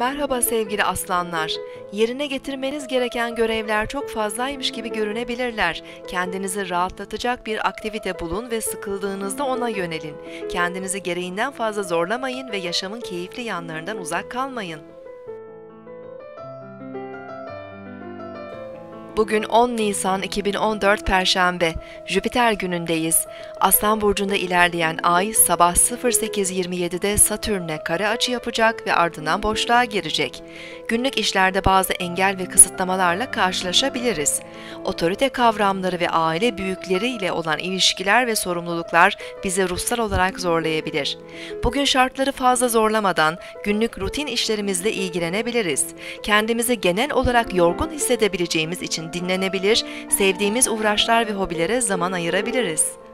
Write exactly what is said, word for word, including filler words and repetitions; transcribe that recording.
Merhaba sevgili aslanlar. Yerine getirmeniz gereken görevler çok fazlaymış gibi görünebilirler. Kendinizi rahatlatacak bir aktivite bulun ve sıkıldığınızda ona yönelin. Kendinizi gereğinden fazla zorlamayın ve yaşamın keyifli yanlarından uzak kalmayın. Bugün on Nisan iki bin on dört Perşembe, Jüpiter günündeyiz. Aslan burcunda ilerleyen ay sabah sıfır sekiz yirmi yedi'de Satürn'e kare açı yapacak ve ardından boşluğa girecek. Günlük işlerde bazı engel ve kısıtlamalarla karşılaşabiliriz. Otorite kavramları ve aile büyükleriyle olan ilişkiler ve sorumluluklar bizi ruhsal olarak zorlayabilir. Bugün şartları fazla zorlamadan günlük rutin işlerimizle ilgilenebiliriz. Kendimizi genel olarak yorgun hissedebileceğimiz için dinlenebilir, sevdiğimiz uğraşlar ve hobilere zaman ayırabiliriz.